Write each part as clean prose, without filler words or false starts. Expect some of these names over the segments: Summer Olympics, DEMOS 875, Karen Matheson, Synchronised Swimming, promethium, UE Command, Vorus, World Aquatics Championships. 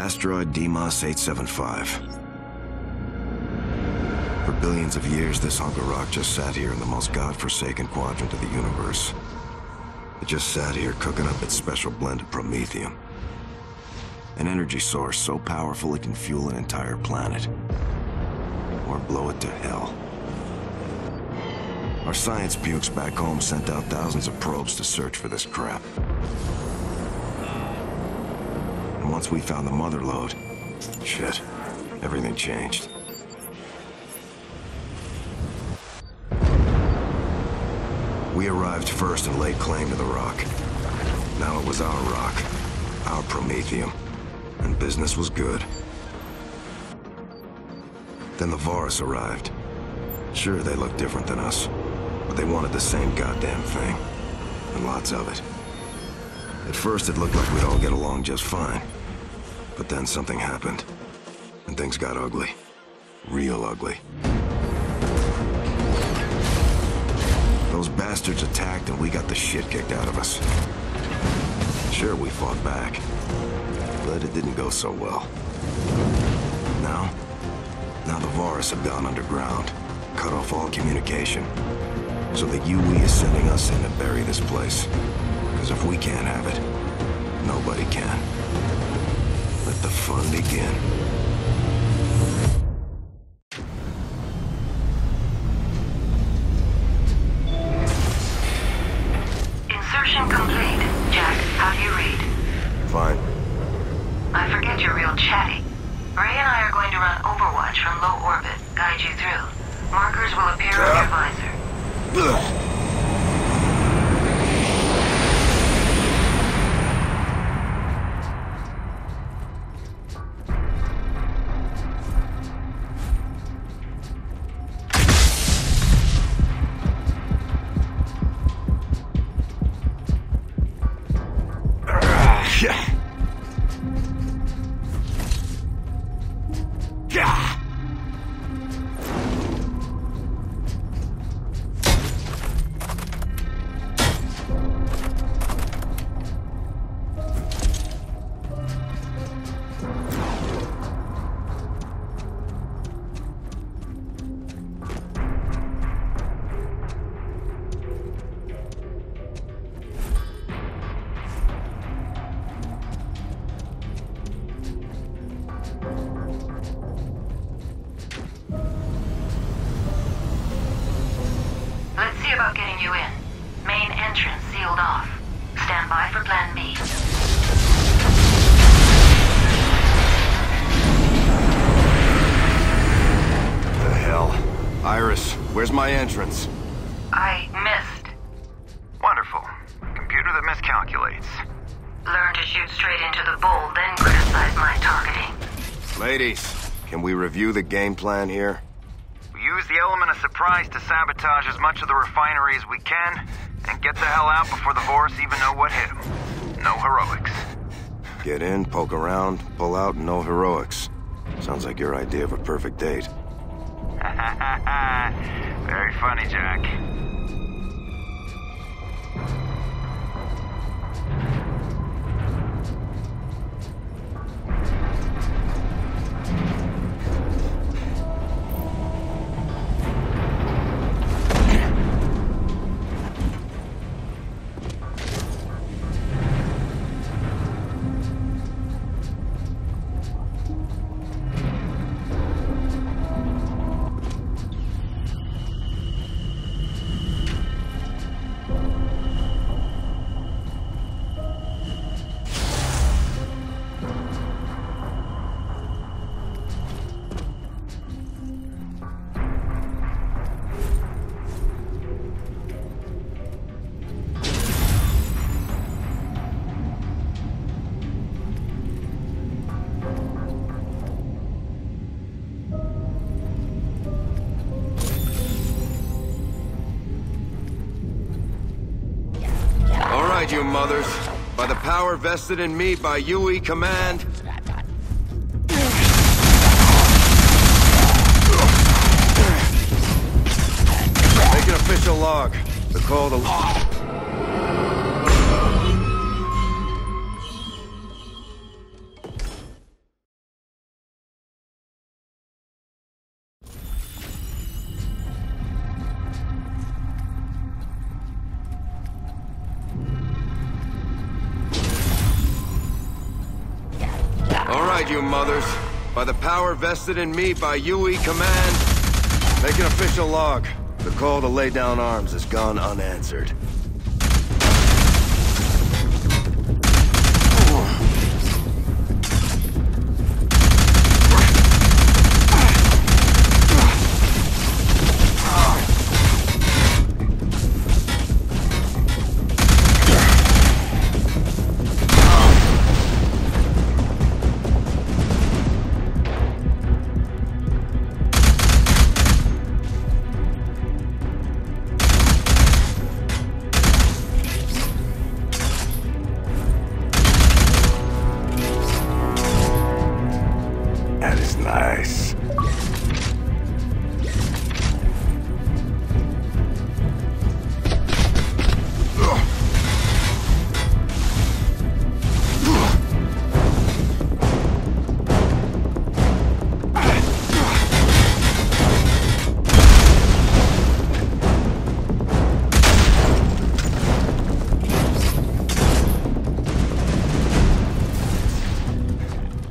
Asteroid DEMOS 875. For billions of years, this hunk of rock just sat here in the most godforsaken quadrant of the universe. It just sat here cooking up its special blend of promethium. An energy source so powerful it can fuel an entire planet. Or blow it to hell. Our science pukes back home sent out thousands of probes to search for this crap. And once we found the mother lode, shit, everything changed. We arrived first and laid claim to the rock. Now it was our rock, our promethium, and business was good. Then the Vorus arrived. Sure, they looked different than us, but they wanted the same goddamn thing, and lots of it. At first, it looked like we'd all get along just fine, but then something happened, and things got ugly. Real ugly. Those bastards attacked, and we got the shit kicked out of us. Sure, we fought back, but it didn't go so well. Now the Vorus have gone underground, cut off all communication, so that UE is sending us in to bury this place. Because if we can't have it, nobody can. Let the fun begin. Insertion complete. Jack, how do you read? Fine. I forget you're real chatty. Ray and I are going to run Overwatch from low orbit, guide you through. Markers will appear on your visor. Ugh. Getting you in. Main entrance sealed off. Stand by for plan B. The hell? Iris, where's my entrance? I missed. Wonderful. Computer that miscalculates. Learn to shoot straight into the bowl, then criticize my targeting. Ladies, can we review the game plan here? Use the element of surprise to sabotage as much of the refinery as we can, and get the hell out before the Vorus even know what hit them. No heroics. Get in, poke around, pull out, no heroics. Sounds like your idea of a perfect date. Very funny, Jack. You mothers, by the power vested in me by UE Command, make an official log. The call to law. you mothers. By the power vested in me by UE Command, make an official log. The call to lay down arms has gone unanswered.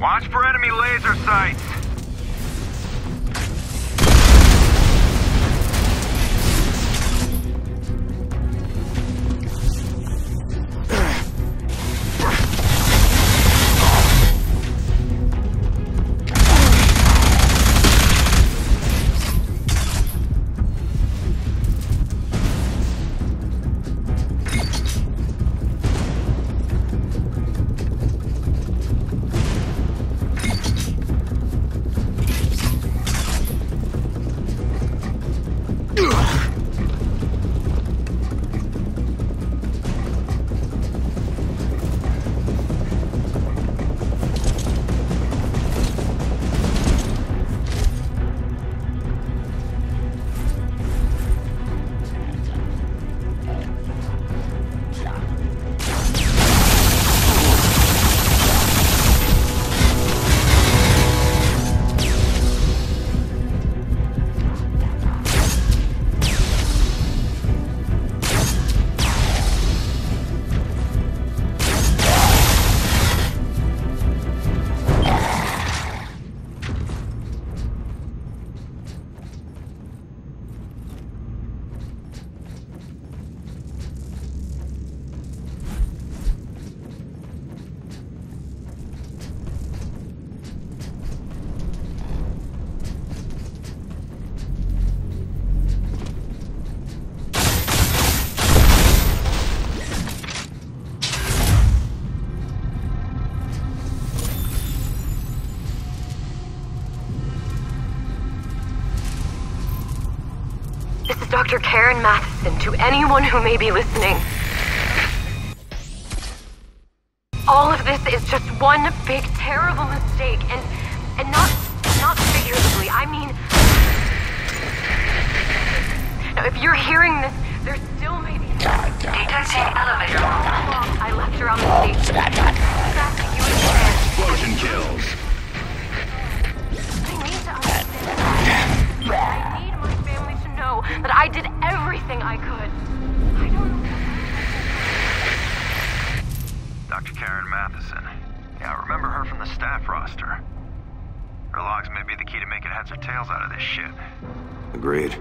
Watch for enemy laser sights! Dr. Karen Matheson, to anyone who may be listening. All of this is just one big, terrible mistake, and not figuratively, I mean... Now, if you're hearing this, there still may be... Detecting elevator. I left her on the station. Explosion kills. I need to understand that. That I did everything I could. I don't know. Dr. Karen Matheson. Yeah, I remember her from the staff roster. Her logs may be the key to making heads or tails out of this shit. Agreed.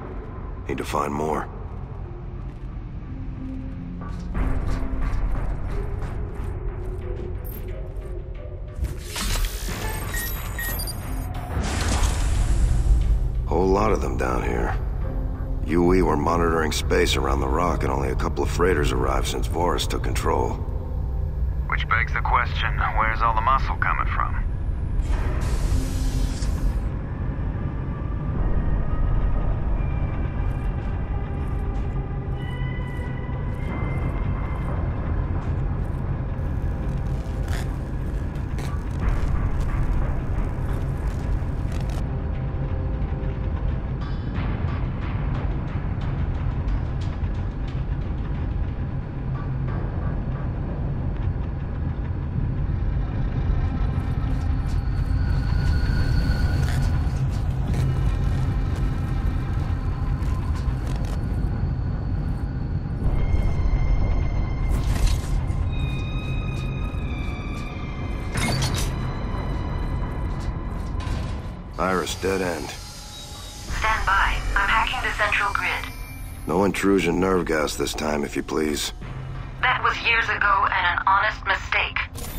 Need to find more. Whole lot of them down here. UE were monitoring space around the rock, and only a couple of freighters arrived since Vorus took control. Which begs the question, where's all the muscle coming from? Vorus dead end. Stand by. I'm hacking the central grid. No intrusion nerve gas this time, if you please. That was years ago and an honest mistake.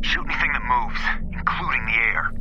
Shoot anything that moves, including the air.